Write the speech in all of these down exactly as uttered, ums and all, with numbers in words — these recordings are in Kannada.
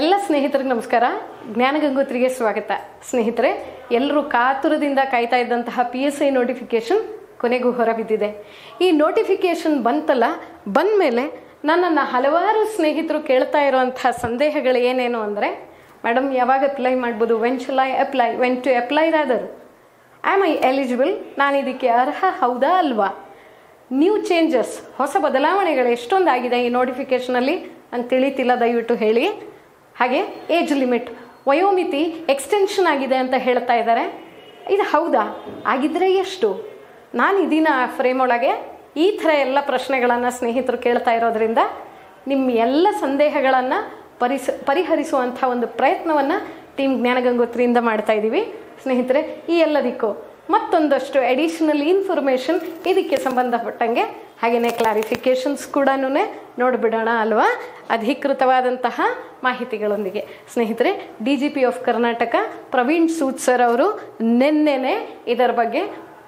ಎಲ್ಲ ಸ್ನೇಹಿತರಿಗೆ ನಮಸ್ಕಾರ ಜ್ಞಾನ ಗಂಗೋತ್ರಿಗೆ ಸ್ವಾಗತ ಸ್ನೇಹಿತರೆ ಎಲ್ಲರೂ ಕಾತುರದಿಂದ ಕಾಯ್ತಾ ಇದ್ದಂತಹ ಪಿ ಎಸ್ ಐ ನೋಟಿಫಿಕೇಶನ್ ಕೊನೆಗೂ ಹೊರಬಿದ್ದಿದೆ ಈ ನೋಟಿಫಿಕೇಶನ್ ಬಂತಲ್ಲ ಬಂದ ಮೇಲೆ ನನ್ನನ್ನ ಹಲವಾರು ಸ್ನೇಹಿತರು ಕೇಳ್ತಾ ಇರುವಂತ ಸಂದೇಹಗಳು ಏನೇನೋ ಅಂದ್ರೆ ಮೇಡಂ ಯಾವಾಗ ಅಪ್ಲೈ ಮಾಡಬಹುದು when shall I apply when to apply rather am I eligible ನಾನು ಇದಕ್ಕೆ ಅರ್ಹ ಹೌದಾ ಅಲ್ವಾ ನ್ಯೂ ಚೇಂಜಸ್ ಹೊಸ ಬದಲಾವಣೆಗಳು ಎಷ್ಟೊಂದು ಆಗಿದೆ ಈ ನೋಟಿಫಿಕೇಶನ್ ಅಲ್ಲಿ ಅಂತ ತಿಳಿತಿಲ್ಲ ದಯವಿಟ್ಟು ಹೇಳಿ ಹಾಗೆ ಏಜ್ ಲಿಮಿಟ್ ವಯೋಮಿತಿ ಎಕ್ಸ್ಟೆನ್ಷನ್ ಆಗಿದೆ ಅಂತ ಹೇಳ್ತಾ ಇದ್ದಾರೆ ಇದು ಹೌದಾ ಆಗಿದ್ರೆ ಎಷ್ಟು ನಾನು ಇದೀನ ಫ್ರೇಮ್ ಒಳಗೆ ಈ ಥರ ಎಲ್ಲ ಪ್ರಶ್ನೆಗಳನ್ನು ಸ್ನೇಹಿತರು ಕೇಳ್ತಾ ಇರೋದ್ರಿಂದ ನಿಮ್ಮ ಎಲ್ಲ ಸಂದೇಹಗಳನ್ನು ಪರಿಸ ಪರಿಹರಿಸುವಂತ ಒಂದು ಪ್ರಯತ್ನವನ್ನು ಟೀಮ್ ಜ್ಞಾನಗಂಗೋತ್ರಿಯಿಂದ ಮಾಡ್ತಾ ಇದ್ದೀವಿ ಸ್ನೇಹಿತರೆ ಈ ಎಲ್ಲದಕ್ಕೂ ಮತ್ತೊಂದಷ್ಟು ಅಡಿಷನಲ್ ಇನ್ಫಾರ್ಮೇಷನ್ ಇದಕ್ಕೆ ಸಂಬಂಧಪಟ್ಟಂಗೆ ಹಾಗೇನೇ ಕ್ಲಾರಿಫಿಕೇಶನ್ಸ್ ಕೂಡ ನೋಡಿಬಿಡೋಣ ಅಲ್ವಾ ಅಧಿಕೃತವಾದಂತಹ ಮಾಹಿತಿಗಳೊಂದಿಗೆ ಸ್ನೇಹಿತರೆ D G P of Karnataka Praveen Sood sir ಅವರು ನಿನ್ನೆನೇ ಇದರ ಬಗ್ಗೆ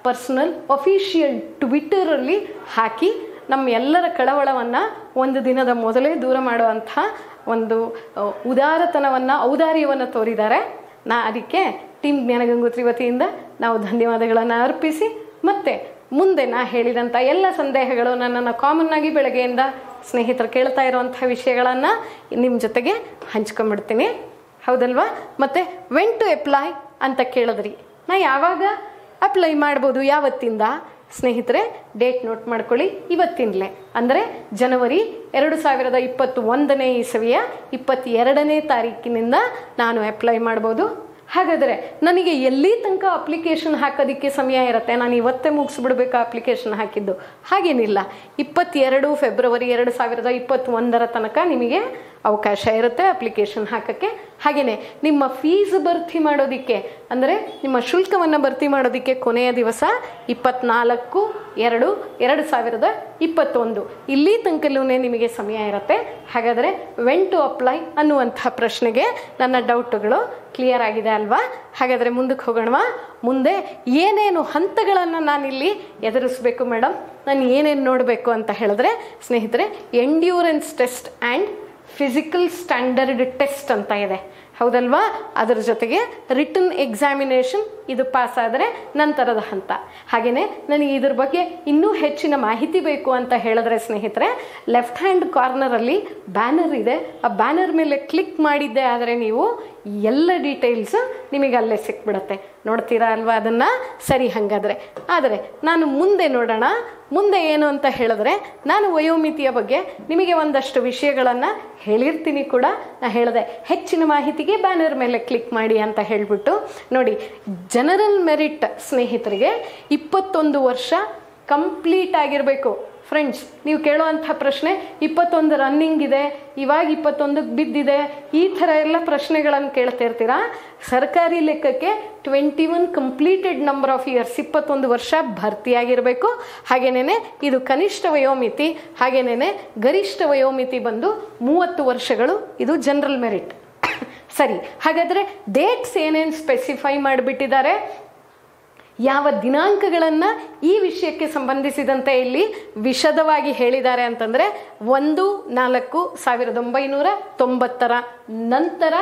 ಪರ್ಸನಲ್ ಅಫಿಷಿಯಲ್ ಟ್ವಿಟರಲ್ಲಿ ಹಾಕಿ ನಮ್ಮ ಎಲ್ಲರ ಕಳವಳವನ್ನು ಒಂದು ದಿನದ ಮೊದಲೇ ದೂರ ಮಾಡುವಂಥ ಒಂದು ಉದಾರತನವನ್ನು ಔದಾರ್ಯವನ್ನು ತೋರಿದ್ದಾರೆ ನಾ ಅದಕ್ಕೆ ಟೀಮ್ ಜ್ಞಾನಗಂಗೋತ್ರಿ ವತಿಯಿಂದ ನಾವು ಧನ್ಯವಾದಗಳನ್ನು ಅರ್ಪಿಸಿ ಮತ್ತು ಮುಂದೆ ನಾ ಹೇಳಿದಂಥ ಎಲ್ಲ ಸಂದೇಹಗಳು ನನ್ನನ್ನು ಕಾಮನ್ ಆಗಿ ಬೆಳಗ್ಗೆಯಿಂದ ಸ್ನೇಹಿತರು ಕೇಳ್ತಾ ಇರುವಂಥ ವಿಷಯಗಳನ್ನು ನಿಮ್ಮ ಜೊತೆಗೆ ಹಂಚ್ಕೊಂಡ್ಬಿಡ್ತೀನಿ ಹೌದಲ್ವಾ ಮತ್ತು ವೆನ್ ಟು ಅಪ್ಲೈ ಅಂತ ಕೇಳಿದ್ರಿ ನಾ ಯಾವಾಗ ಅಪ್ಲೈ ಮಾಡ್ಬೋದು ಯಾವತ್ತಿಂದ ಸ್ನೇಹಿತರೆ ಡೇಟ್ ನೋಟ್ ಮಾಡ್ಕೊಳ್ಳಿ ಇವತ್ತಿನಲೇ ಅಂದರೆ ಜನವರಿ ಎರಡು ಸಾವಿರದ ಇಪ್ಪತ್ತೊಂದನೇ ಇಸವಿಯ ಇಪ್ಪತ್ತೆರಡನೇ ತಾರೀಕಿನಿಂದ ನಾನು ಅಪ್ಲೈ ಮಾಡ್ಬೋದು ಹಾಗಾದರೆ ನನಗೆ ಎಲ್ಲಿ ತನಕ ಅಪ್ಲಿಕೇಶನ್ ಹಾಕೋದಕ್ಕೆ ಸಮಯ ಇರುತ್ತೆ ನಾನು ಇವತ್ತೇ ಮುಗಿಸ್ಬಿಡ್ಬೇಕು ಅಪ್ಲಿಕೇಶನ್ ಹಾಕಿದ್ದು ಹಾಗೇನಿಲ್ಲ ಇಪ್ಪತ್ತೆರಡು ಫೆಬ್ರವರಿ ಎರಡು ಸಾವಿರದ ಇಪ್ಪತ್ತೊಂದರ ತನಕ ನಿಮಗೆ ಅವಕಾಶ ಇರುತ್ತೆ ಅಪ್ಲಿಕೇಶನ್ ಹಾಕೋಕ್ಕೆ ಹಾಗೆಯೇ ನಿಮ್ಮ ಫೀಸ್ ಭರ್ತಿ ಮಾಡೋದಕ್ಕೆ ಅಂದರೆ ನಿಮ್ಮ ಶುಲ್ಕವನ್ನು ಭರ್ತಿ ಮಾಡೋದಕ್ಕೆ ಕೊನೆಯ ದಿವಸ ಇಪ್ಪತ್ನಾಲ್ಕು ಎರಡು ಎರಡು ಸಾವಿರದ ಇಪ್ಪತ್ತೊಂದು ಇಲ್ಲಿ ತನಕಲ್ಲೂ ನಿಮಗೆ ಸಮಯ ಇರುತ್ತೆ ಹಾಗಾದರೆ ವೆನ್ ಟು ಅಪ್ಲೈ ಅನ್ನುವಂಥ ಪ್ರಶ್ನೆಗೆ ನನ್ನ ಡೌಟ್ಗಳು ಕ್ಲಿಯರ್ ಆಗಿದೆ ಅಲ್ವಾ ಹಾಗಾದರೆ ಮುಂದಕ್ಕೆ ಹೋಗೋಣವಾ ಮುಂದೆ ಏನೇನು ಹಂತಗಳನ್ನು ನಾನಿಲ್ಲಿ ಎದುರಿಸಬೇಕು ಮೇಡಮ್ ನಾನು ಏನೇನು ನೋಡಬೇಕು ಅಂತ ಹೇಳಿದ್ರೆ ಸ್ನೇಹಿತರೆ endurance test and physical standard test ಅಂತ ಇದೆ ಹೌದಲ್ವಾ ಅದರ ಜೊತೆಗೆ ರಿಟನ್ ಎಕ್ಸಾಮಿನೇಷನ್ ಇದು ಪಾಸ್ ಆದರೆ ನಂತರದ ಹಂತ ಹಾಗೆಯೇ ನನಗೆ ಇದ್ರ ಬಗ್ಗೆ ಇನ್ನೂ ಹೆಚ್ಚಿನ ಮಾಹಿತಿ ಬೇಕು ಅಂತ ಹೇಳಿದ್ರೆ ಸ್ನೇಹಿತರೆ ಲೆಫ್ಟ್ ಹ್ಯಾಂಡ್ ಕಾರ್ನರಲ್ಲಿ ಬ್ಯಾನರ್ ಇದೆ ಆ ಬ್ಯಾನರ್ ಮೇಲೆ ಕ್ಲಿಕ್ ಮಾಡಿದ್ದೆ ಆದರೆ ನೀವು ಎಲ್ಲ ಡೀಟೇಲ್ಸ್ ನಿಮಗೆ ಅಲ್ಲೇ ಸಿಕ್ಬಿಡುತ್ತೆ ನೋಡ್ತೀರಾ ಅಲ್ವಾ ಅದನ್ನು ಸರಿ ಹಾಗಾದರೆ ಆದರೆ ನಾನು ಮುಂದೆ ನೋಡೋಣ ಮುಂದೆ ಏನು ಅಂತ ಹೇಳಿದ್ರೆ ನಾನು ವಯೋಮಿತಿಯ ಬಗ್ಗೆ ನಿಮಗೆ ಒಂದಷ್ಟು ವಿಷಯಗಳನ್ನು ಹೇಳಿರ್ತೀನಿ ಕೂಡ ನಾನು ಹೇಳಿದೆ ಹೆಚ್ಚಿನ ಮಾಹಿತಿಗೆ ಬ್ಯಾನರ್ ಮೇಲೆ ಕ್ಲಿಕ್ ಮಾಡಿ ಅಂತ ಹೇಳಿಬಿಟ್ಟು ನೋಡಿ ಜನರಲ್ ಮೆರಿಟ್ ಸ್ನೇಹಿತರಿಗೆ ಇಪ್ಪತ್ತೊಂದು ವರ್ಷ ಕಂಪ್ಲೀಟ್ ಆಗಿರಬೇಕು ಫ್ರೆಂಡ್ಸ್ ನೀವು ಕೇಳುವಂಥ ಪ್ರಶ್ನೆ ಇಪ್ಪತ್ತೊಂದು ರನ್ನಿಂಗ್ ಇದೆ ಇವಾಗ ಇಪ್ಪತ್ತೊಂದಕ್ಕೆ ಬಿದ್ದಿದೆ ಈ ಥರ ಎಲ್ಲ ಪ್ರಶ್ನೆಗಳನ್ನು ಕೇಳ್ತಿರ್ತೀರಾ ಸರ್ಕಾರಿ ಲೆಕ್ಕಕ್ಕೆ twenty one completed number of years ಇಪ್ಪತ್ತೊಂದು ವರ್ಷ ಭರ್ತಿಯಾಗಿರಬೇಕು ಹಾಗೆಯೇ ಇದು ಕನಿಷ್ಠ ವಯೋಮಿತಿ ಹಾಗೆಯೇ ಗರಿಷ್ಠ ವಯೋಮಿತಿ ಬಂದು ಮೂವತ್ತು ವರ್ಷಗಳು ಇದು ಜನರಲ್ ಮೆರಿಟ್ ಸರಿ ಹಾಗಾದರೆ ಡೇಟ್ಸ್ ಏನೇನು ಸ್ಪೆಸಿಫೈ ಮಾಡಿಬಿಟ್ಟಿದ್ದಾರೆ ಯಾವ ದಿನಾಂಕಗಳನ್ನು ಈ ವಿಷಯಕ್ಕೆ ಸಂಬಂಧಿಸಿದಂತೆ ಇಲ್ಲಿ ವಿಶದವಾಗಿ ಹೇಳಿದ್ದಾರೆ ಅಂತಂದರೆ ಒಂದು ನಾಲ್ಕು ಸಾವಿರದ ಒಂಬೈನೂರ ತೊಂಬತ್ತರ ನಂತರ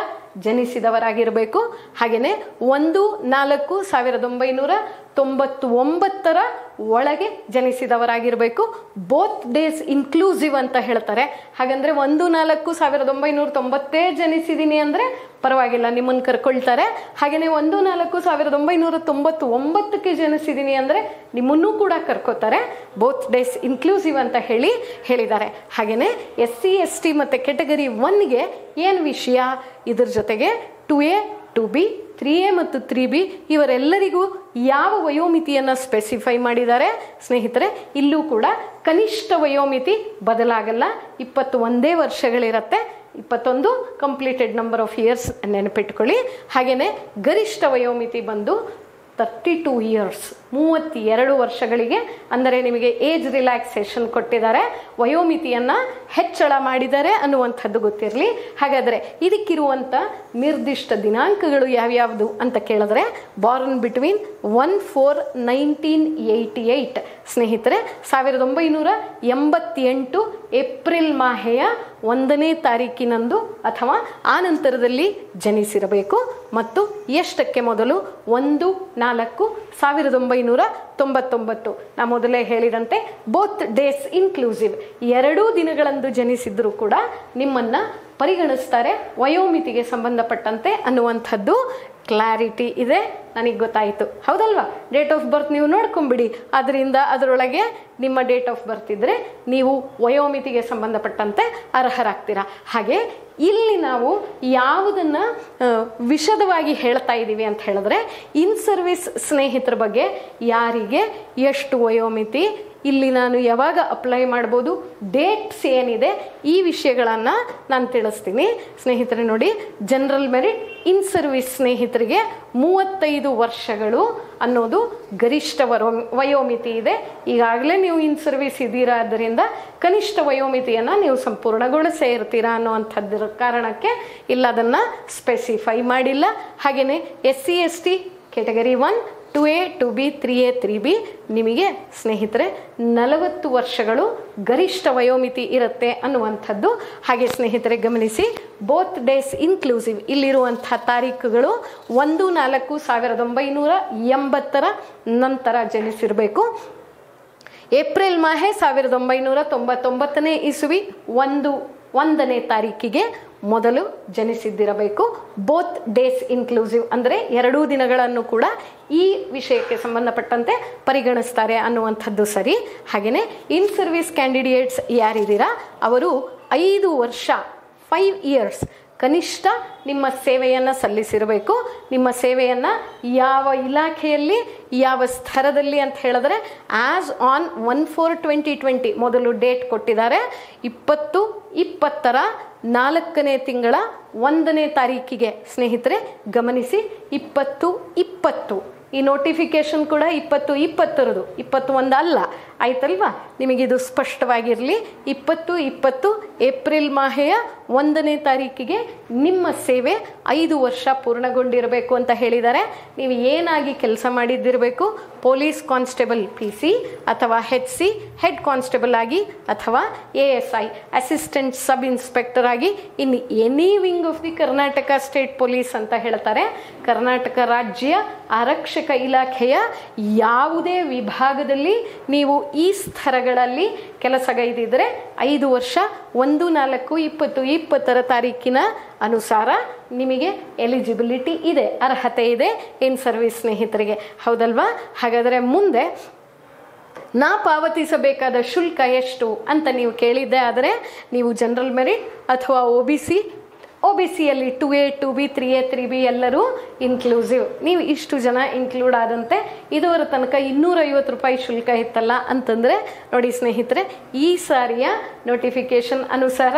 ಜನಿಸಿದವರಾಗಿರಬೇಕು ಹಾಗೆಯೇ ಒಂದು ನಾಲ್ಕು ಸಾವಿರದ ಒಂಬೈನೂರ ತೊಂಬತ್ತೊಂಬತ್ತರ ಒಳಗೆ ಜನಿಸಿದವರಾಗಿರಬೇಕು ಬೋತ್ ಡೇಸ್ ಇನ್ಕ್ಲೂಸಿವ್ ಅಂತ ಹೇಳ್ತಾರೆ ಹಾಗಂದರೆ ಒಂದು ನಾಲ್ಕು ಸಾವಿರದ ಒಂಬೈನೂರ ತೊಂಬತ್ತೇ ಜನಿಸಿದ್ದೀನಿ ಅಂದರೆ ಪರವಾಗಿಲ್ಲ ನಿಮ್ಮನ್ನು ಕರ್ಕೊಳ್ತಾರೆ ಹಾಗೆಯೇ ಒಂದು ನಾಲ್ಕು ಸಾವಿರದ ಒಂಬೈನೂರ ತೊಂಬತ್ತೊಂಬತ್ತಕ್ಕೆ ಜನಿಸಿದ್ದೀನಿ ಅಂದರೆ ನಿಮ್ಮನ್ನು ಕೂಡ ಕರ್ಕೋತಾರೆ ಬೋತ್ ಡೇಸ್ ಇನ್ಕ್ಲೂಸಿವ್ ಅಂತ ಹೇಳಿ ಹೇಳಿದ್ದಾರೆ ಹಾಗೆಯೇ ಎಸ್ ಸಿ ಎಸ್ ಟಿ ಮತ್ತು ಕೆಟಗರಿ ಒನ್ಗೆ ಏನು ವಿಷಯ ಇದ್ರ ಜೊತೆಗೆ two A two B three A ಮತ್ತು ತ್ರೀ ಬಿ ಇವರೆಲ್ಲರಿಗೂ ಯಾವ ವಯೋಮಿತಿಯನ್ನು ಸ್ಪೆಸಿಫೈ ಮಾಡಿದ್ದಾರೆ ಸ್ನೇಹಿತರೆ ಇಲ್ಲೂ ಕೂಡ ಕನಿಷ್ಠ ವಯೋಮಿತಿ ಬದಲಾಗಲ್ಲ ಇಪ್ಪತ್ತೊಂದೇ ವರ್ಷಗಳಿರುತ್ತೆ ಇಪ್ಪತ್ತೊಂದು ಕಂಪ್ಲೀಟೆಡ್ ನಂಬರ್ ಆಫ್ ಇಯರ್ಸ್ ನೆನಪಿಟ್ಕೊಳ್ಳಿ ಹಾಗೆಯೇ ಗರಿಷ್ಠ ವಯೋಮಿತಿ ಬಂದು ತರ್ಟಿ ಟೂ ಇಯರ್ಸ್ ಮೂವತ್ತೆರಡು ವರ್ಷಗಳಿಗೆ ಅಂದರೆ ನಿಮಗೆ ಏಜ್ ರಿಲ್ಯಾಕ್ಸೇಷನ್ ಕೊಟ್ಟಿದ್ದಾರೆ ವಯೋಮಿತಿಯನ್ನು ಹೆಚ್ಚಳ ಮಾಡಿದ್ದಾರೆ ಅನ್ನುವಂಥದ್ದು ಗೊತ್ತಿರಲಿ ಹಾಗಾದರೆ ಇದಕ್ಕಿರುವಂಥ ನಿರ್ದಿಷ್ಟ ದಿನಾಂಕಗಳು ಯಾವ್ಯಾವುದು ಅಂತ ಕೇಳಿದ್ರೆ born between one four nineteen eighty eight ಸ್ನೇಹಿತರೆ ಸಾವಿರದ ಒಂಬೈನೂರ ಎಂಬತ್ತೆಂಟು ಏಪ್ರಿಲ್ ಮಾಹೆಯ ಒಂದನೇ ತಾರೀಕಿನಂದು ಅಥವಾ ಆ ನಂತರದಲ್ಲಿ ಜನಿಸಿರಬೇಕು ಮತ್ತು ಎಷ್ಟಕ್ಕೆ ಮೊದಲು ಒಂದು ನಾಲ್ಕು ಸಾವಿರದ ಒಂಬೈನೂರ ತೊಂಬತ್ತೊಂಬತ್ತು ನಾನು ಮೊದಲೇ ಹೇಳಿದಂತೆ ಬೋತ್ ಡೇಸ್ ಇನ್ಕ್ಲೂಸಿವ್ ಎರಡೂ ದಿನಗಳಂದು ಜನಿಸಿದ್ರೂ ಕೂಡ ನಿಮ್ಮನ್ನ ಪರಿಗಣಿಸುತ್ತಾರೆ ವಯೋಮಿತಿಗೆ ಸಂಬಂಧಪಟ್ಟಂತೆ ಅನ್ನುವಂತದ್ದು ಕ್ಲಾರಿಟಿ ಇದೆ ನನಗೆ ಗೊತ್ತಾಯಿತು ಹೌದಲ್ವಾ ಡೇಟ್ ಆಫ್ ಬರ್ತ್ ನೀವು ನೋಡ್ಕೊಂಬಿಡಿ ಅದರಿಂದ ಅದರೊಳಗೆ ನಿಮ್ಮ ಡೇಟ್ ಆಫ್ ಬರ್ತ್ ಇದ್ದರೆ ನೀವು ವಯೋಮಿತಿಗೆ ಸಂಬಂಧಪಟ್ಟಂತೆ ಅರ್ಹರಾಗ್ತೀರಾ ಹಾಗೆ ಇಲ್ಲಿ ನಾವು ಯಾವುದನ್ನ ವಿಶದವಾಗಿ ಹೇಳ್ತಾ ಇದ್ದೀವಿ ಅಂತ ಹೇಳಿದ್ರೆ ಇನ್ ಸರ್ವಿಸ್ ಸ್ನೇಹಿತರ ಬಗ್ಗೆ ಯಾರಿಗೆ ಎಷ್ಟು ವಯೋಮಿತಿ ಇಲ್ಲಿ ನಾನು ಯಾವಾಗ ಅಪ್ಲೈ ಮಾಡಬಹುದು ಡೇಟ್ಸ್ ಏನಿದೆ ಈ ವಿಷಯಗಳನ್ನು ನಾನು ತಿಳಿಸ್ತೀನಿ ಸ್ನೇಹಿತರೆ ನೋಡಿ ಜನರಲ್ ಮೆರಿಟ್ ಇನ್ ಸರ್ವಿಸ್ ಸ್ನೇಹಿತರಿಗೆ ಮೂವತ್ತೈದು ವರ್ಷಗಳು ಅನ್ನೋದು ಗರಿಷ್ಠ ವಯೋಮಿತಿ ಇದೆ ಈಗಾಗಲೇ ನೀವು ಇನ್ ಸರ್ವಿಸ್ ಇದ್ದೀರಾ ಅದರಿಂದ ಕನಿಷ್ಠ ವಯೋಮಿತಿಯನ್ನು ನೀವು ಸಂಪೂರ್ಣಗೊಳಿಸೇ ಇರ್ತೀರಾ ಅನ್ನುವಂಥದ್ರ ಕಾರಣಕ್ಕೆ ಇಲ್ಲ ಅದನ್ನು ಸ್ಪೆಸಿಫೈ ಮಾಡಿಲ್ಲ ಹಾಗೆಯೇ S C S T category one two A two B three A three B ನಿಮಗೆ ಸ್ನೇಹಿತರೆ ನಲವತ್ತು ವರ್ಷಗಳು ಗರಿಷ್ಠ ವಯೋಮಿತಿ ಇರುತ್ತೆ ಅನ್ನುವಂಥದ್ದು ಹಾಗೆ ಸ್ನೇಹಿತರೆ ಗಮನಿಸಿ ಬೋತ್ ಡೇಸ್ ಇನ್ಕ್ಲೂಸಿವ್ ಇಲ್ಲಿರುವಂಥ ತಾರೀಕುಗಳು ಒಂದು ನಾಲ್ಕು ಸಾವಿರದ ಒಂಬೈನೂರ ಎಂಬತ್ತರ ನಂತರ ಜನಿಸಿರಬೇಕು ಏಪ್ರಿಲ್ ಮಾಹೆ ಸಾವಿರದ ಒಂಬೈನೂರ ತೊಂಬತ್ತೊಂಬತ್ತನೇ ಇಸುವಿ ಒಂದು ಒಂದನೇ ತಾರೀಕಿಗೆ ಮೊದಲು ಜನಿಸಿದ್ದಿರಬೇಕು ಬೋತ್ ಡೇಸ್ ಇನ್ಕ್ಲೂಸಿವ್ ಅಂದರೆ ಎರಡೂ ದಿನಗಳನ್ನು ಕೂಡ ಈ ವಿಷಯಕ್ಕೆ ಸಂಬಂಧಪಟ್ಟಂತೆ ಪರಿಗಣಿಸ್ತಾರೆ ಅನ್ನುವಂಥದ್ದು ಸರಿ ಹಾಗೆಯೇ ಇನ್ ಸರ್ವಿಸ್ ಕ್ಯಾಂಡಿಡೇಟ್ಸ್ ಯಾರಿದ್ದೀರಾ ಅವರು ಐದು ವರ್ಷ ಫೈವ್ ಇಯರ್ಸ್ ಕನಿಷ್ಠ ನಿಮ್ಮ ಸೇವೆಯನ್ನು ಸಲ್ಲಿಸಿರಬೇಕು ನಿಮ್ಮ ಸೇವೆಯನ್ನು ಯಾವ ಇಲಾಖೆಯಲ್ಲಿ ಯಾವ ಸ್ಥರದಲ್ಲಿ ಅಂತ ಹೇಳಿದ್ರೆ as on one four twenty twenty ಮೊದಲು ಡೇಟ್ ಕೊಟ್ಟಿದ್ದಾರೆ ಇಪ್ಪತ್ತು ಇಪ್ಪತ್ತರ ನಾಲ್ಕನೇ ತಿಂಗಳ ಒಂದನೇ ತಾರೀಕಿಗೆ ಸ್ನೇಹಿತರೆ ಗಮನಿಸಿ ಇಪ್ಪತ್ತು ಇಪ್ಪತ್ತು ಈ ನೋಟಿಫಿಕೇಶನ್ ಕೂಡ ಇಪ್ಪತ್ತು ಇಪ್ಪತ್ತರದು ಇಪ್ಪತ್ತೊಂದು ಅಲ್ಲ ಆಯ್ತಲ್ವಾ ನಿಮಗಿದು ಸ್ಪಷ್ಟವಾಗಿರಲಿ ಇಪ್ಪತ್ತು ಇಪ್ಪತ್ತು ಏಪ್ರಿಲ್ ಮಾಹೆಯ ಒಂದನೇ ತಾರೀಕಿಗೆ ನಿಮ್ಮ ಸೇವೆ ಐದು ವರ್ಷ ಪೂರ್ಣಗೊಂಡಿರಬೇಕು ಅಂತ ಹೇಳಿದ್ದಾರೆ ನೀವು ಏನಾಗಿ ಕೆಲಸ ಮಾಡಿದ್ದಿರಬೇಕು ಪೊಲೀಸ್ ಕಾನ್ಸ್ಟೇಬಲ್ ಪಿ ಸಿ ಅಥವಾ ಹೆಚ್ ಸಿ ಹೆಡ್ ಕಾನ್ಸ್ಟೇಬಲ್ ಆಗಿ ಅಥವಾ A S I assistant sub inspector ಆಗಿ in any wing of the Karnataka state police ಅಂತ ಹೇಳ್ತಾರೆ ಕರ್ನಾಟಕ ರಾಜ್ಯ ಆರಕ್ಷಕ ಇಲಾಖೆಯ ಯಾವುದೇ ವಿಭಾಗದಲ್ಲಿ ನೀವು ಈ ಸ್ಥರಗಳಲ್ಲಿ ಕೆಲಸಗೈದಿದ್ರೆ ಐದು ವರ್ಷ ಒಂದು ನಾಲ್ಕು ಇಪ್ಪತ್ತು ಇಪ್ಪತ್ತರ ತಾರೀಕಿನ ಅನುಸಾರ ನಿಮಗೆ ಎಲಿಜಿಬಿಲಿಟಿ ಇದೆ ಅರ್ಹತೆ ಇದೆ ಇನ್ ಸರ್ವಿಸ್ ಸ್ನೇಹಿತರಿಗೆ ಹೌದಲ್ವಾ ಹಾಗಾದರೆ ಮುಂದೆ ನಾ ಪಾವತಿಸಬೇಕಾದ ಶುಲ್ಕ ಎಷ್ಟು ಅಂತ ನೀವು ಕೇಳಿದ್ದೆ ಆದರೆ ನೀವು ಜನರಲ್ ಮೆರಿಟ್ ಅಥವಾ O B C O B ಸಿಯಲ್ಲಿ two A two B three A three B ಎಲ್ಲರೂ ಇನ್ಕ್ಲೂಸಿವ್ ನೀವು ಇಷ್ಟು ಜನ ಇನ್ಕ್ಲೂಡ್ ಆದಂತೆ ಇದುವರ ತನಕ ಇನ್ನೂರೈವತ್ತು ರೂಪಾಯಿ ಶುಲ್ಕ ಇತ್ತಲ್ಲ ಅಂತಂದರೆ ನೋಡಿ ಸ್ನೇಹಿತರೆ ಈ ಸಾರಿಯ ನೋಟಿಫಿಕೇಷನ್ ಅನುಸಾರ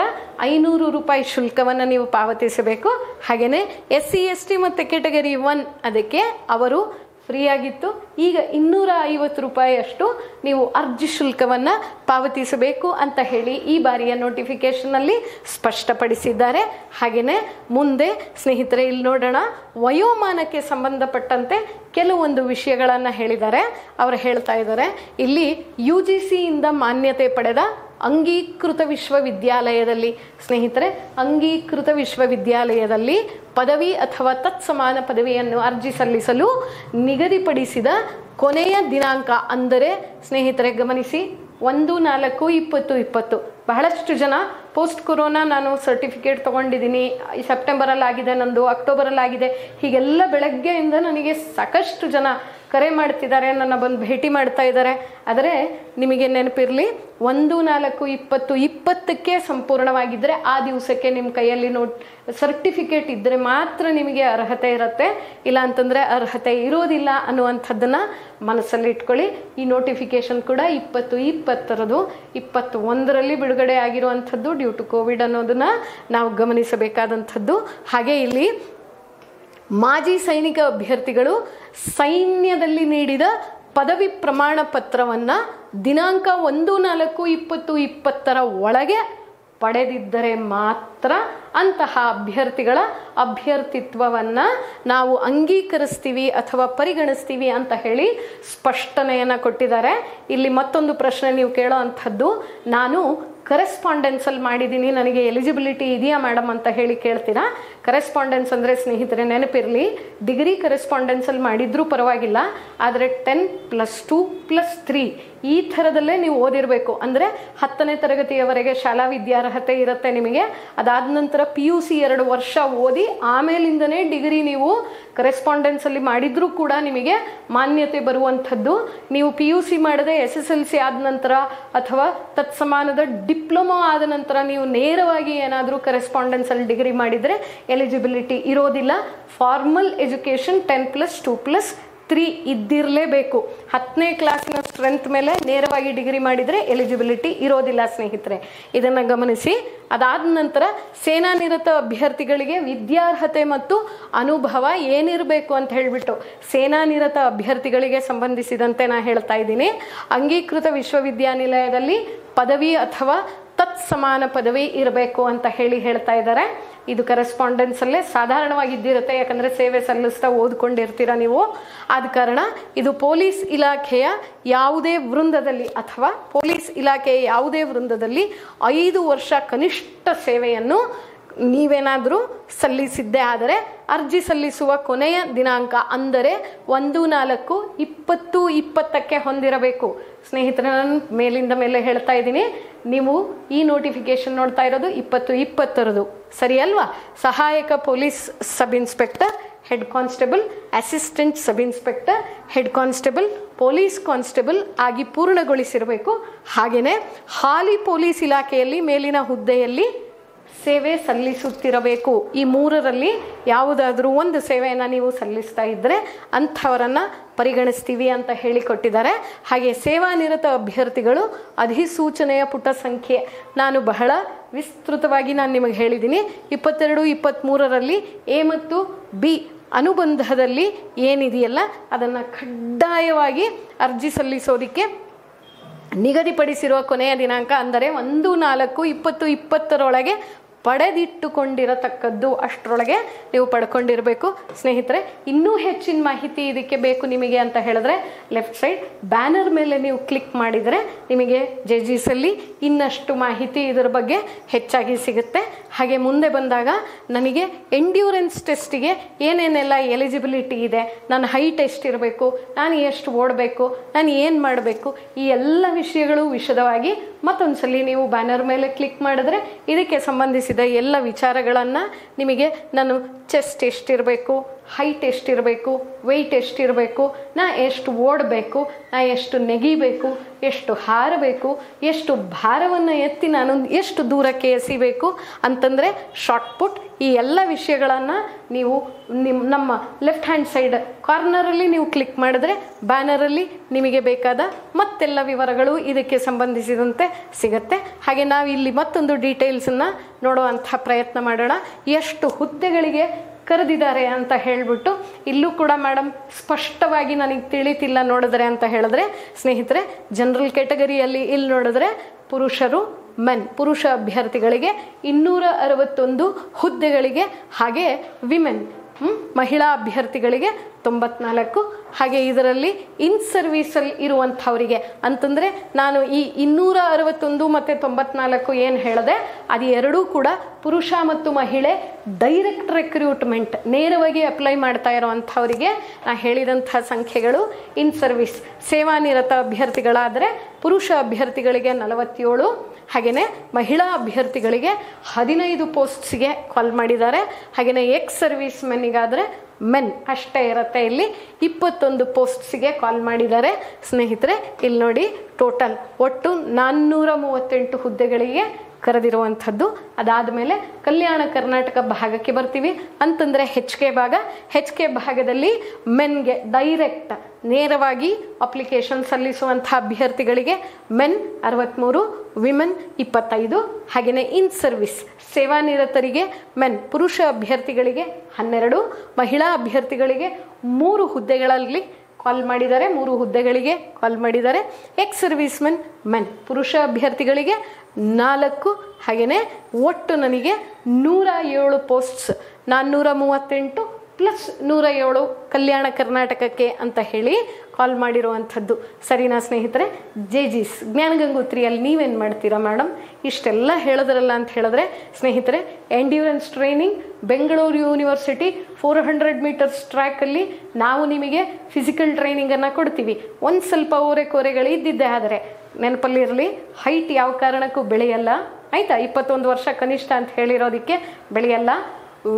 ಐನೂರು ರೂಪಾಯಿ ಶುಲ್ಕವನ್ನು ನೀವು ಪಾವತಿಸಬೇಕು ಹಾಗೆಯೇ ಎಸ್ ಸಿ ಎಸ್ ಟಿ ಮತ್ತು ಕ್ಯಾಟಗರಿ ಒನ್ ಅದಕ್ಕೆ ಅವರು ಫ್ರೀಯಾಗಿತ್ತು ಈಗ ಇನ್ನೂರ ಐವತ್ತು ರೂಪಾಯಿಯಷ್ಟು ನೀವು ಅರ್ಜಿ ಶುಲ್ಕವನ್ನು ಪಾವತಿಸಬೇಕು ಅಂತ ಹೇಳಿ ಈ ಬಾರಿಯ ನೋಟಿಫಿಕೇಷನಲ್ಲಿ ಸ್ಪಷ್ಟಪಡಿಸಿದ್ದಾರೆ ಹಾಗೆಯೇ ಮುಂದೆ ಸ್ನೇಹಿತರೆ ಇಲ್ಲಿ ನೋಡೋಣ ವಯೋಮಾನಕ್ಕೆ ಸಂಬಂಧಪಟ್ಟಂತೆ ಕೆಲವೊಂದು ವಿಷಯಗಳನ್ನು ಹೇಳಿದ್ದಾರೆ ಅವರು ಹೇಳ್ತಾ ಇದ್ದಾರೆ ಇಲ್ಲಿ ಯು ಜಿ ಸಿಯಿಂದ ಮಾನ್ಯತೆ ಪಡೆದ ಅಂಗೀಕೃತ ವಿಶ್ವವಿದ್ಯಾಲಯದಲ್ಲಿ ಸ್ನೇಹಿತರೆ ಅಂಗೀಕೃತ ವಿಶ್ವವಿದ್ಯಾಲಯದಲ್ಲಿ ಪದವಿ ಅಥವಾ ತತ್ಸಮಾನ ಪದವಿಯನ್ನು ಅರ್ಜಿ ಸಲ್ಲಿಸಲು ನಿಗದಿಪಡಿಸಿದ ಕೊನೆಯ ದಿನಾಂಕ ಅಂದರೆ ಸ್ನೇಹಿತರೆ ಗಮನಿಸಿ ಒಂದು ನಾಲ್ಕು ಇಪ್ಪತ್ತು ಇಪ್ಪತ್ತು ಬಹಳಷ್ಟು ಜನ ಪೋಸ್ಟ್ ಕೊರೋನಾ ನಾನು ಸರ್ಟಿಫಿಕೇಟ್ ತೊಗೊಂಡಿದ್ದೀನಿ ಸೆಪ್ಟೆಂಬರಲ್ಲಾಗಿದೆ ನಂದು ಅಕ್ಟೋಬರಲ್ಲಾಗಿದೆ ಹೀಗೆಲ್ಲ ಬೆಳಗ್ಗೆಯಿಂದ ನನಗೆ ಸಾಕಷ್ಟು ಜನ ಕರೆ ಮಾಡ್ತಿದ್ದಾರೆ ನನ್ನ ಬಂದು ಭೇಟಿ ಮಾಡ್ತಾ ಇದ್ದಾರೆ ಆದರೆ ನಿಮಗೆ ನೆನಪಿರಲಿ ಒಂದು ನಾಲ್ಕು ಇಪ್ಪತ್ತು ಇಪ್ಪತ್ತಕ್ಕೆ ಸಂಪೂರ್ಣವಾಗಿದ್ದರೆ ಆ ದಿವಸಕ್ಕೆ ನಿಮ್ಮ ಕೈಯಲ್ಲಿ ನೋಟ್ ಸರ್ಟಿಫಿಕೇಟ್ ಇದ್ದರೆ ಮಾತ್ರ ನಿಮಗೆ ಅರ್ಹತೆ ಇರುತ್ತೆ ಇಲ್ಲ ಅಂತಂದರೆ ಅರ್ಹತೆ ಇರೋದಿಲ್ಲ ಅನ್ನುವಂಥದ್ದನ್ನು ಮನಸ್ಸಲ್ಲಿ ಇಟ್ಕೊಳ್ಳಿ ಈ ನೋಟಿಫಿಕೇಷನ್ ಕೂಡ ಇಪ್ಪತ್ತು ಇಪ್ಪತ್ತರದು ಇಪ್ಪತ್ತೊಂದರಲ್ಲಿ ಬಿಡುಗಡೆ ಆಗಿರುವಂಥದ್ದು ಡ್ಯೂ ಟು ಕೋವಿಡ್ ಅನ್ನೋದನ್ನು ನಾವು ಗಮನಿಸಬೇಕಾದಂಥದ್ದು ಹಾಗೆ ಇಲ್ಲಿ ಮಾಜಿ ಸೈನಿಕ ಅಭ್ಯರ್ಥಿಗಳು ಸೈನ್ಯದಲ್ಲಿ ನೀಡಿದ ಪದವಿ ಪ್ರಮಾಣ ಪತ್ರವನ್ನು ದಿನಾಂಕ ಒಂದು ನಾಲ್ಕು ಇಪ್ಪತ್ತು ಇಪ್ಪತ್ತರ ಒಳಗೆ ಪಡೆದಿದ್ದರೆ ಮಾತ್ರ ಅಂತಹ ಅಭ್ಯರ್ಥಿಗಳ ಅಭ್ಯರ್ಥಿತ್ವವನ್ನು ನಾವು ಅಂಗೀಕರಿಸ್ತೀವಿ ಅಥವಾ ಪರಿಗಣಿಸ್ತೀವಿ ಅಂತ ಹೇಳಿ ಸ್ಪಷ್ಟನೆಯನ್ನು ಕೊಟ್ಟಿದ್ದಾರೆ ಇಲ್ಲಿ ಮತ್ತೊಂದು ಪ್ರಶ್ನೆ ನೀವು ಕೇಳೋ ಅಂಥದ್ದು ನಾನು ಕರೆಸ್ಪಾಂಡೆನ್ಸಲ್ಲಿ ಮಾಡಿದ್ದೀನಿ, ನನಗೆ ಎಲಿಜಿಬಿಲಿಟಿ ಇದೆಯಾ ಮೇಡಮ್ ಅಂತ ಹೇಳಿ ಕೇಳ್ತೀರಾ. ಕರೆಸ್ಪಾಂಡೆನ್ಸ್ ಅಂದರೆ ಸ್ನೇಹಿತರೆ ನೆನಪಿರಲಿ, ಡಿಗ್ರಿ ಕರೆಸ್ಪಾಂಡೆನ್ಸಲ್ಲಿ ಮಾಡಿದ್ರೂ ಪರವಾಗಿಲ್ಲ, ಆದರೆ ten plus two plus three ಈ ಥರದಲ್ಲೇ ನೀವು ಓದಿರಬೇಕು. ಅಂದರೆ ಹತ್ತನೇ ತರಗತಿಯವರೆಗೆ ಶಾಲಾ ವಿದ್ಯಾರ್ಹತೆ ಇರುತ್ತೆ ನಿಮಗೆ. ಅದಾದ ನಂತರ ಪಿ ಯು ಸಿ ಎರಡು ವರ್ಷ ಓದಿ ಆಮೇಲಿಂದನೇ ಡಿಗ್ರಿ ನೀವು ಕರೆಸ್ಪಾಂಡೆನ್ಸಲ್ಲಿ ಮಾಡಿದ್ರೂ ಕೂಡ ನಿಮಗೆ ಮಾನ್ಯತೆ ಬರುವಂಥದ್ದು. ನೀವು ಪಿ ಯು ಸಿ ಮಾಡದೆ ಎಸ್ ಎಸ್ ಎಲ್ ಸಿ ಆದ ನಂತರ ಅಥವಾ ತತ್ಸಮಾನದ ಡಿಪ್ಲೊಮಾ ಆದ ನಂತರ ನೀವು ನೇರವಾಗಿ ಏನಾದರೂ ಕರೆಸ್ಪಾಂಡೆನ್ಸಲ್ಲಿ ಡಿಗ್ರಿ ಮಾಡಿದರೆ ಎಲಿಜಿಬಿಲಿಟಿ ಇರೋದಿಲ್ಲ. Formal education ten plus two plus three ಇದ್ದಿರಲೇಬೇಕು. ಹತ್ತನೇ ಕ್ಲಾಸಿನ ಸ್ಟ್ರೆಂತ್ ಮೇಲೆ ನೇರವಾಗಿ ಡಿಗ್ರಿ ಮಾಡಿದರೆ ಎಲಿಜಿಬಿಲಿಟಿ ಇರೋದಿಲ್ಲ ಸ್ನೇಹಿತರೆ, ಇದನ್ನು ಗಮನಿಸಿ. ಅದಾದ ನಂತರ ಸೇನಾನಿರತ ಅಭ್ಯರ್ಥಿಗಳಿಗೆ ವಿದ್ಯಾರ್ಹತೆ ಮತ್ತು ಅನುಭವ ಏನಿರಬೇಕು ಅಂತ ಹೇಳಿಬಿಟ್ಟು ಸೇನಾನಿರತ ಅಭ್ಯರ್ಥಿಗಳಿಗೆ ಸಂಬಂಧಿಸಿದಂತೆ ನಾನು ಹೇಳ್ತಾ ಇದ್ದೀನಿ. ಅಂಗೀಕೃತ ವಿಶ್ವವಿದ್ಯಾನಿಲಯದಲ್ಲಿ ಪದವಿ ಅಥವಾ ತತ್ಸಮಾನ ಪದವಿ ಇರಬೇಕು ಅಂತ ಹೇಳಿ ಹೇಳ್ತಾ ಇದ್ದಾರೆ. ಇದು ಕರೆಸ್ಪಾಂಡೆನ್ಸಲ್ಲೇ ಸಾಧಾರಣವಾಗಿದ್ದಿರುತ್ತೆ, ಯಾಕಂದರೆ ಸೇವೆ ಸಲ್ಲಿಸ್ತಾ ಓದ್ಕೊಂಡಿರ್ತೀರ ನೀವು. ಆದ ಕಾರಣ ಇದು ಪೊಲೀಸ್ ಇಲಾಖೆಯ ಯಾವುದೇ ವೃಂದದಲ್ಲಿ ಅಥವಾ ಪೊಲೀಸ್ ಇಲಾಖೆಯ ಯಾವುದೇ ವೃಂದದಲ್ಲಿ ಐದು ವರ್ಷ ಕನಿಷ್ಠ ಸೇವೆಯನ್ನು ನೀವೇನಾದರೂ ಸಲ್ಲಿಸಿದ್ದೇ ಆದರೆ ಅರ್ಜಿ ಸಲ್ಲಿಸುವ ಕೊನೆಯ ದಿನಾಂಕ ಅಂದರೆ ಒಂದು ನಾಲ್ಕು ಇಪ್ಪತ್ತು ಇಪ್ಪತ್ತಕ್ಕೆ ಹೊಂದಿರಬೇಕು. ಸ್ನೇಹಿತರೆ, ನಾನು ಮೇಲಿಂದ ಮೇಲೆ ಹೇಳ್ತಾ ಇದ್ದೀನಿ, ನೀವು ಈ ನೋಟಿಫಿಕೇಶನ್ ನೋಡ್ತಾ ಇರೋದು ಇಪ್ಪತ್ತು ಇಪ್ಪತ್ತರದು ಸರಿ ಅಲ್ವಾ. ಸಹಾಯಕ police sub inspector, head constable, assistant sub inspector, head constable, police constable ಆಗಿ ಪೂರ್ಣಗೊಳಿಸಿರಬೇಕು. ಹಾಗೆಯೇ ಹಾಲಿ ಪೊಲೀಸ್ ಇಲಾಖೆಯಲ್ಲಿ ಮೇಲಿನ ಹುದ್ದೆಯಲ್ಲಿ ಸೇವೆ ಸಲ್ಲಿಸುತ್ತಿರಬೇಕು. ಈ ಮೂರರಲ್ಲಿ ಯಾವುದಾದ್ರೂ ಒಂದು ಸೇವೆಯನ್ನು ನೀವು ಸಲ್ಲಿಸ್ತಾ ಇದ್ದರೆ ಅಂಥವರನ್ನು ಪರಿಗಣಿಸ್ತೀವಿ ಅಂತ ಹೇಳಿಕೊಟ್ಟಿದ್ದಾರೆ. ಹಾಗೆ ಸೇವಾನಿರತ ಅಭ್ಯರ್ಥಿಗಳು ಅಧಿಸೂಚನೆಯ ಪುಟ ಸಂಖ್ಯೆ ನಾನು ಬಹಳ ವಿಸ್ತೃತವಾಗಿ ನಾನು ನಿಮಗೆ ಹೇಳಿದ್ದೀನಿ. ಇಪ್ಪತ್ತೆರಡು ಇಪ್ಪತ್ತ್ಮೂರರಲ್ಲಿ ಎ ಮತ್ತು ಬಿ ಅನುಬಂಧದಲ್ಲಿ ಏನಿದೆಯಲ್ಲ ಅದನ್ನು ಕಡ್ಡಾಯವಾಗಿ ಅರ್ಜಿ ಸಲ್ಲಿಸೋದಕ್ಕೆ ನಿಗದಿಪಡಿಸಿರುವ ಕೊನೆಯ ದಿನಾಂಕ ಅಂದರೆ ಒಂದು ನಾಲ್ಕು ಇಪ್ಪತ್ತು ಇಪ್ಪತ್ತರೊಳಗೆ ಪಡೆದಿಟ್ಟುಕೊಂಡಿರತಕ್ಕದ್ದು, ಅಷ್ಟರೊಳಗೆ ನೀವು ಪಡ್ಕೊಂಡಿರಬೇಕು. ಸ್ನೇಹಿತರೆ, ಇನ್ನೂ ಹೆಚ್ಚಿನ ಮಾಹಿತಿ ಇದಕ್ಕೆ ಬೇಕು ನಿಮಗೆ ಅಂತ ಹೇಳಿದ್ರೆ ಲೆಫ್ಟ್ ಸೈಡ್ ಬ್ಯಾನರ್ ಮೇಲೆ ನೀವು ಕ್ಲಿಕ್ ಮಾಡಿದರೆ ನಿಮಗೆ ಜೆ ಜಿ ಎಸ್ಸಲ್ಲಿ ಇನ್ನಷ್ಟು ಮಾಹಿತಿ ಇದರ ಬಗ್ಗೆ ಹೆಚ್ಚಾಗಿ ಸಿಗುತ್ತೆ. ಹಾಗೆ ಮುಂದೆ ಬಂದಾಗ ನನಗೆ ಎಂಡ್ಯೂರೆನ್ಸ್ ಟೆಸ್ಟಿಗೆ ಏನೇನೆಲ್ಲ ಎಲಿಜಿಬಿಲಿಟಿ ಇದೆ, ನಾನು ಹೈಟ್ ಎಷ್ಟಿರಬೇಕು, ನಾನು ಎಷ್ಟು ಓಡಬೇಕು, ನಾನು ಏನು ಮಾಡಬೇಕು, ಈ ಎಲ್ಲ ವಿಷಯಗಳು ವಿಶದವಾಗಿ ಮತ್ತೊಂದು ಸಲ ನೀವು ಬ್ಯಾನರ್ ಮೇಲೆ ಕ್ಲಿಕ್ ಮಾಡಿದ್ರೆ ಇದಕ್ಕೆ ಸಂಬಂಧಿಸಿದ ಎಲ್ಲ ವಿಚಾರಗಳನ್ನು ನಿಮಗೆ ನಾನು ಚೆಸ್ಟ್ ಎಷ್ಟಿರಬೇಕು, ಹೈಟ್ ಎಷ್ಟಿರಬೇಕು, ವೆಯ್ಟ್ ಎಷ್ಟಿರಬೇಕು, ನಾ ಎಷ್ಟು ಓಡಬೇಕು, ನಾ ಎಷ್ಟು ನೆಗಿಬೇಕು, ಎಷ್ಟು ಹಾರಬೇಕು, ಎಷ್ಟು ಭಾರವನ್ನು ಎತ್ತಿ ನಾನು ಎಷ್ಟು ದೂರಕ್ಕೆ ಎಸಿಬೇಕು ಅಂತಂದರೆ ಶಾರ್ಟ್ ಪುಟ್, ಈ ಎಲ್ಲ ವಿಷಯಗಳನ್ನು ನೀವು ನಿಮ್ಮ ನಮ್ಮ ಲೆಫ್ಟ್ ಹ್ಯಾಂಡ್ ಸೈಡ್ ಕಾರ್ನರಲ್ಲಿ ನೀವು ಕ್ಲಿಕ್ ಮಾಡಿದ್ರೆ ಬ್ಯಾನರಲ್ಲಿ ನಿಮಗೆ ಬೇಕಾದ ಮತ್ತೆಲ್ಲ ವಿವರಗಳು ಇದಕ್ಕೆ ಸಂಬಂಧಿಸಿದಂತೆ ಸಿಗುತ್ತೆ. ಹಾಗೆ ನಾವು ಇಲ್ಲಿ ಮತ್ತೊಂದು ಡೀಟೇಲ್ಸನ್ನು ನೋಡುವಂಥ ಪ್ರಯತ್ನ ಮಾಡೋಣ. ಎಷ್ಟು ಹುದ್ದೆಗಳಿಗೆ ಕರೆದಿದ್ದಾರೆ ಅಂತ ಹೇಳಿಬಿಟ್ಟು ಇಲ್ಲೂ ಕೂಡ ಮೇಡಮ್ ಸ್ಪಷ್ಟವಾಗಿ ನನಗೆ ತಿಳಿತಿಲ್ಲ ನೋಡಿದ್ರೆ ಅಂತ ಹೇಳಿದ್ರೆ ಸ್ನೇಹಿತರೆ, ಜನರಲ್ ಕ್ಯಾಟಗರಿಯಲ್ಲಿ ಇಲ್ಲಿ ನೋಡಿದ್ರೆ ಪುರುಷರು ಮೆನ್ ಪುರುಷ ಅಭ್ಯರ್ಥಿಗಳಿಗೆ ಇನ್ನೂರ ಅರವತ್ತೊಂದು ಹುದ್ದೆಗಳಿಗೆ, ಹಾಗೆ ವಿಮೆನ್ ಮಹಿಳಾ ಅಭ್ಯರ್ಥಿಗಳಿಗೆ ತೊಂಬತ್ನಾಲ್ಕು, ಹಾಗೆ ಇದರಲ್ಲಿ ಇನ್ ಸರ್ವೀಸಲ್ಲಿ ಇರುವಂಥವರಿಗೆ ಅಂತಂದರೆ ನಾನು ಈ ಇನ್ನೂರ ಅರವತ್ತೊಂದು ಮತ್ತು ತೊಂಬತ್ನಾಲ್ಕು ಏನು ಹೇಳಿದೆ ಅದು ಎರಡೂ ಕೂಡ ಪುರುಷ ಮತ್ತು ಮಹಿಳೆ ಡೈರೆಕ್ಟ್ ರೆಕ್ರೂಟ್ಮೆಂಟ್ ನೇರವಾಗಿ ಅಪ್ಲೈ ಮಾಡ್ತಾ ಇರೋವಂಥವರಿಗೆ ನಾ ಹೇಳಿದಂಥ ಸಂಖ್ಯೆಗಳು. ಇನ್ ಸರ್ವೀಸ್ ಸೇವಾನಿರತ ಅಭ್ಯರ್ಥಿಗಳಾದರೆ ಪುರುಷ ಅಭ್ಯರ್ಥಿಗಳಿಗೆ ನಲವತ್ತೇಳು, ಹಾಗೆಯೇ ಮಹಿಳಾ ಅಭ್ಯರ್ಥಿಗಳಿಗೆ ಹದಿನೈದು ಪೋಸ್ಟ್ಸ್ಗೆ ಕಾಲ್ ಮಾಡಿದ್ದಾರೆ. ಹಾಗೆಯೇ ಎಕ್ಸ್ ಸರ್ವೀಸ್ ಮೆನ್ನಿಗಾದರೆ ಮೆನ್ ಅಷ್ಟೇ ಇರುತ್ತೆ. ಇಲ್ಲಿ ಇಪ್ಪತ್ತೊಂದು ಪೋಸ್ಟ್ಸ್ಗೆ ಕಾಲ್ ಮಾಡಿದ್ದಾರೆ. ಸ್ನೇಹಿತರೆ, ಇಲ್ಲಿ ನೋಡಿ ಟೋಟಲ್ ಒಟ್ಟು ನಾನ್ನೂರ ಮೂವತ್ತೆಂಟು ಹುದ್ದೆಗಳಿಗೆ ಕರೆದಿರುವಂಥದ್ದು. ಅದಾದ ಮೇಲೆ ಕಲ್ಯಾಣ ಕರ್ನಾಟಕ ಭಾಗಕ್ಕೆ ಬರ್ತೀವಿ ಅಂತಂದರೆ ಹೆಚ್ ಕೆ ಭಾಗ ಹೆಚ್ ಕೆ ಭಾಗದಲ್ಲಿ ಮೆನ್ಗೆ ಡೈರೆಕ್ಟ್ ನೇರವಾಗಿ ಅಪ್ಲಿಕೇಶನ್ ಸಲ್ಲಿಸುವಂಥ ಅಭ್ಯರ್ಥಿಗಳಿಗೆ ಮೆನ್ ಅರವತ್ತ್ಮೂರು, ವಿಮೆನ್ ಇಪ್ಪತ್ತೈದು, ಹಾಗೆಯೇ ಇನ್ ಸರ್ವಿಸ್ ಸೇವಾನಿರತರಿಗೆ ಮೆನ್ ಪುರುಷ ಅಭ್ಯರ್ಥಿಗಳಿಗೆ ಹನ್ನೆರಡು, ಮಹಿಳಾ ಅಭ್ಯರ್ಥಿಗಳಿಗೆ ಮೂರು ಹುದ್ದೆಗಳಲ್ಲಿ ಕಾಲ್ ಮಾಡಿದ್ದಾರೆ ಮೂರು ಹುದ್ದೆಗಳಿಗೆ ಕಾಲ್ ಮಾಡಿದ್ದಾರೆ. ಎಕ್ಸ್ ಸರ್ವಿಸ್ ಮೆನ್ ಮೆನ್ ಪುರುಷ ಅಭ್ಯರ್ಥಿಗಳಿಗೆ ನಾಲ್ಕು, ಹಾಗೆಯೇ ಒಟ್ಟು ನನಗೆ ನೂರ ಏಳು ಪೋಸ್ಟ್ಸ್, ನಾನ್ನೂರ ಮೂವತ್ತೆಂಟು ಪ್ಲಸ್ ನೂರ ಏಳು ಕಲ್ಯಾಣ ಕರ್ನಾಟಕಕ್ಕೆ ಅಂತ ಹೇಳಿ ಕಾಲ್ ಮಾಡಿರುವಂಥದ್ದು ಸರಿನಾ ಸ್ನೇಹಿತರೆ? ಜೆಜಿಸ್ ಜ್ಞಾನಗಂಗೋತ್ರಿಯಲ್ಲಿ ನೀವೇನು ಮಾಡ್ತೀರಾ ಮೇಡಮ್ ಇಷ್ಟೆಲ್ಲ ಹೇಳಿದ್ರಲ್ಲ ಅಂತ ಹೇಳಿದ್ರೆ ಸ್ನೇಹಿತರೆ, endurance training Bengaluru university four hundred metres ಟ್ರ್ಯಾಕಲ್ಲಿ ನಾವು ನಿಮಗೆ ಫಿಸಿಕಲ್ ಟ್ರೈನಿಂಗನ್ನು ಕೊಡ್ತೀವಿ. ಒಂದು ಸ್ವಲ್ಪ ಓರೆಕೋರೆಗಳು ಇದ್ದಿದ್ದೆ, ಆದರೆ ನೆನಪಲ್ಲಿರಲಿ, ಹೈಟ್ ಯಾವ ಕಾರಣಕ್ಕೂ ಬೆಳೆಯಲ್ಲ ಆಯಿತಾ, ಇಪ್ಪತ್ತೊಂದು ವರ್ಷ ಕನಿಷ್ಠ ಅಂತ ಹೇಳಿರೋದಕ್ಕೆ ಬೆಳೆಯಲ್ಲ.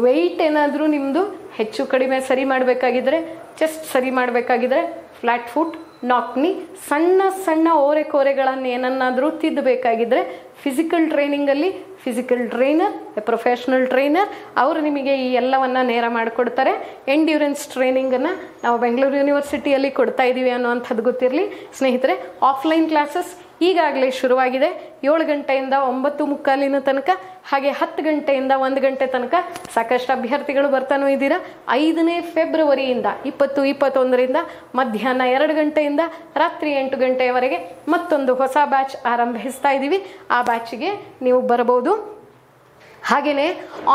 ವೆಯ್ಟ್ ಏನಾದರೂ ನಿಮ್ಮದು ಹೆಚ್ಚು ಕಡಿಮೆ ಸರಿ ಮಾಡಬೇಕಾಗಿದ್ರೆ, ಚೆಸ್ಟ್ ಸರಿ ಮಾಡಬೇಕಾಗಿದ್ರೆ, ಫ್ಲ್ಯಾಟ್ ಫುಟ್, ನಾಕ್ನಿ, ಸಣ್ಣ ಸಣ್ಣ ಓರೆ ಕೋರೆಗಳನ್ನು ಏನನ್ನಾದರೂ ತಿದ್ದಬೇಕಾಗಿದ್ರೆ ಫಿಸಿಕಲ್ ಟ್ರೈನಿಂಗಲ್ಲಿ ಫಿಸಿಕಲ್ ಟ್ರೈನರ್, ಪ್ರೊಫೆಷ್ನಲ್ ಟ್ರೈನರ್ ಅವರು ನಿಮಗೆ ಈ ಎಲ್ಲವನ್ನು ನೇರ ಮಾಡಿಕೊಡ್ತಾರೆ. ಎಂಡ್ಯೂರೆನ್ಸ್ ಟ್ರೈನಿಂಗನ್ನು ನಾವು ಬೆಂಗಳೂರು ಯೂನಿವರ್ಸಿಟಿಯಲ್ಲಿ ಕೊಡ್ತಾ ಇದ್ದೀವಿ ಅನ್ನೋವಂಥದ್ದು ಗೊತ್ತಿರಲಿ ಸ್ನೇಹಿತರೆ. ಆಫ್ಲೈನ್ ಕ್ಲಾಸಸ್ ಈಗಾಗಲೇ ಶುರುವಾಗಿದೆ. ಏಳು ಗಂಟೆಯಿಂದ ಒಂಬತ್ತು ಮುಕ್ಕಾಲಿನ ತನಕ, ಹಾಗೆ ಹತ್ತು ಗಂಟೆಯಿಂದ ಒಂದು ಗಂಟೆ ತನಕ ಸಾಕಷ್ಟು ಅಭ್ಯರ್ಥಿಗಳು ಬರ್ತಾನೂ ಇದ್ದೀರಾ. ಐದನೇ ಫೆಬ್ರವರಿಯಿಂದ ಇಪ್ಪತ್ತು ಇಪ್ಪತ್ತೊಂದರಿಂದ ಮಧ್ಯಾಹ್ನ ಎರಡು ಗಂಟೆಯಿಂದ ರಾತ್ರಿ ಎಂಟು ಗಂಟೆಯವರೆಗೆ ಮತ್ತೊಂದು ಹೊಸ ಬ್ಯಾಚ್ ಆರಂಭಿಸ್ತಾ ಇದ್ದೀವಿ. ಆ ಬ್ಯಾಚಿಗೆ ನೀವು ಬರಬಹುದು. ಹಾಗೆಯೇ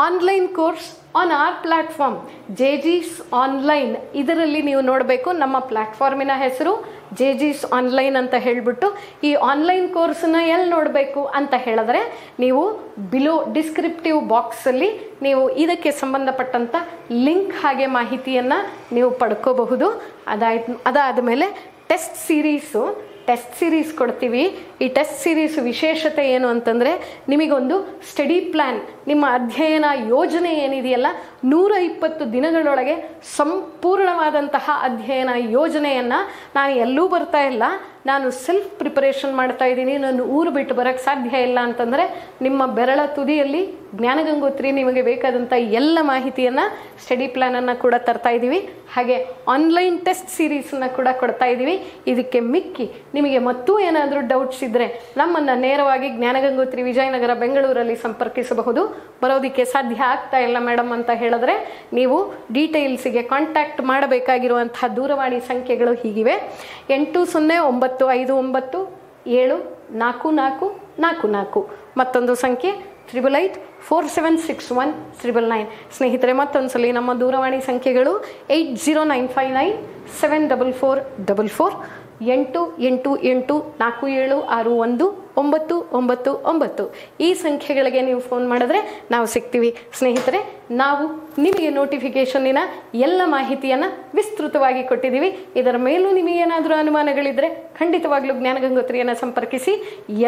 online course on our platform ಜೆ ಜಿಸ್ ಆನ್ಲೈನ್, ಇದರಲ್ಲಿ ನೀವು ನೋಡಬೇಕು. ನಮ್ಮ ಪ್ಲ್ಯಾಟ್ಫಾರ್ಮಿನ ಹೆಸರು ಜೆ ಜಿಸ್ ಆನ್ಲೈನ್ ಅಂತ ಹೇಳಿಬಿಟ್ಟು. ಈ ಆನ್ಲೈನ್ ಕೋರ್ಸನ್ನ ಎಲ್ಲಿ ನೋಡಬೇಕು ಅಂತ ಹೇಳಿದ್ರೆ ನೀವು ಬಿಲೋ ಡಿಸ್ಕ್ರಿಪ್ಟಿವ್ ಬಾಕ್ಸಲ್ಲಿ ನೀವು ಇದಕ್ಕೆ ಸಂಬಂಧಪಟ್ಟಂಥ ಲಿಂಕ್ ಹಾಗೆ ಮಾಹಿತಿಯನ್ನು ನೀವು ಪಡ್ಕೋಬಹುದು. ಅದಾಯ್ತು. ಅದಾದ ಮೇಲೆ ಟೆಸ್ಟ್ ಸೀರೀಸು ಟೆಸ್ಟ್ ಸೀರೀಸ್ ಕೊಡ್ತೀವಿ. ಈ ಟೆಸ್ಟ್ ಸೀರೀಸ್ ವಿಶೇಷತೆ ಏನು ಅಂತಂದರೆ ನಿಮಗೊಂದು ಸ್ಟಡಿ ಪ್ಲ್ಯಾನ್, ನಿಮ್ಮ ಅಧ್ಯಯನ ಯೋಜನೆ ಏನಿದೆಯಲ್ಲ ನೂರ ಇಪ್ಪತ್ತು ದಿನಗಳೊಳಗೆ ಸಂಪೂರ್ಣವಾದಂತಹ ಅಧ್ಯಯನ ಯೋಜನೆಯನ್ನು, ನಾನು ಎಲ್ಲೂ ಬರ್ತಾ ಇಲ್ಲ, ನಾನು ಸೆಲ್ಫ್ ಪ್ರಿಪರೇಷನ್ ಮಾಡ್ತಾ ಇದ್ದೀನಿ, ನಾನು ಊರು ಬಿಟ್ಟು ಬರೋಕ್ಕೆ ಸಾಧ್ಯ ಇಲ್ಲ ಅಂತಂದರೆ ನಿಮ್ಮ ಬೆರಳ ತುದಿಯಲ್ಲಿ ಜ್ಞಾನಗಂಗೋತ್ರಿ ನಿಮಗೆ ಬೇಕಾದಂಥ ಎಲ್ಲ ಮಾಹಿತಿಯನ್ನು, ಸ್ಟಡಿ ಪ್ಲ್ಯಾನನ್ನು ಕೂಡ ತರ್ತಾ ಇದ್ದೀವಿ. ಹಾಗೆ ಆನ್ಲೈನ್ ಟೆಸ್ಟ್ ಸೀರೀಸನ್ನು ಕೂಡ ಕೊಡ್ತಾ ಇದ್ದೀವಿ. ಇದಕ್ಕೆ ಮಿಕ್ಕಿ ನಿಮಗೆ ಮತ್ತೂ ಏನಾದರೂ ಡೌಟ್ಸ್ ಇದ್ದರೆ ನಮ್ಮನ್ನು ನೇರವಾಗಿ ಜ್ಞಾನಗಂಗೋತ್ರಿ ವಿಜಯನಗರ ಬೆಂಗಳೂರಲ್ಲಿ ಸಂಪರ್ಕಿಸಬಹುದು. ಬರೋದಕ್ಕೆ ಸಾಧ್ಯ ಆಗ್ತಾ ಇಲ್ಲ ಮೇಡಮ್ ಅಂತ ಹೇಳಿದ್ರೆ ನೀವು ಡೀಟೇಲ್ಸಿಗೆ ಕಾಂಟ್ಯಾಕ್ಟ್ ಮಾಡಬೇಕಾಗಿರುವಂತಹ ದೂರವಾಣಿ ಸಂಖ್ಯೆಗಳು ಹೀಗಿವೆ: ಎಂಟು ಸೊನ್ನೆ ಒಂಬತ್ತು ಐದು ಒಂಬತ್ತು ಏಳು ನಾಲ್ಕು ನಾಲ್ಕು ನಾಲ್ಕು ನಾಲ್ಕು, ಮತ್ತೊಂದು ಸಂಖ್ಯೆ triple eight four seven six one triple nine. ಸ್ನೇಹಿತರೆ ಮತ್ತೊಂದು ಸಲ ನಮ್ಮ ದೂರವಾಣಿ ಸಂಖ್ಯೆಗಳು eight zero nine five nine seven double four double four, ಎಂಟು ಎಂಟು ಎಂಟು ನಾಲ್ಕು ಏಳು ಆರು ಒಂದು ಒಂಬತ್ತು ಒಂಬತ್ತು ಒಂಬತ್ತು. ಈ ಸಂಖ್ಯೆಗಳಿಗೆ ನೀವು ಫೋನ್ ಮಾಡಿದ್ರೆ ನಾವು ಸಿಗ್ತೀವಿ ಸ್ನೇಹಿತರೆ. ನಾವು ನಿಮಗೆ ನೋಟಿಫಿಕೇಷನ್ನಿನ ಎಲ್ಲ ಮಾಹಿತಿಯನ್ನು ವಿಸ್ತೃತವಾಗಿ ಕೊಟ್ಟಿದ್ದೀವಿ. ಇದರ ಮೇಲೂ ನಿಮಗೇನಾದರೂ ಅನುಮಾನಗಳಿದ್ದರೆ ಖಂಡಿತವಾಗ್ಲೂ ಜ್ಞಾನಗಂಗೋತ್ರಿಯನ್ನು ಸಂಪರ್ಕಿಸಿ.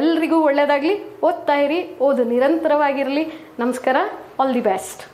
ಎಲ್ರಿಗೂ ಒಳ್ಳೆಯದಾಗಲಿ, ಓದ್ತಾ ಇರಿ, ಓದು ನಿರಂತರವಾಗಿರಲಿ. ನಮಸ್ಕಾರ, ಆಲ್ ದಿ ಬೆಸ್ಟ್.